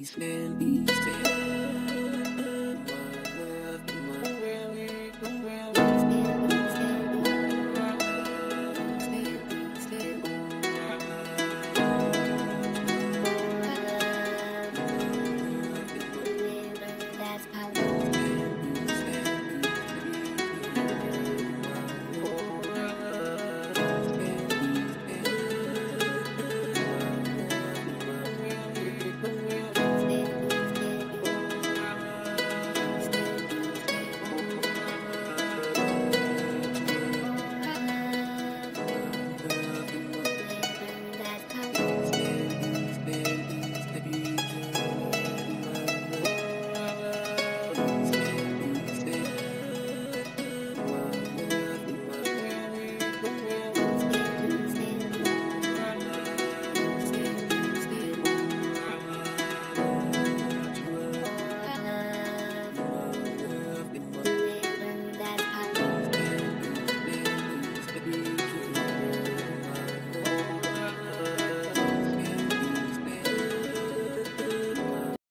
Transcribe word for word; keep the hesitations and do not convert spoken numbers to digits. East End, East End.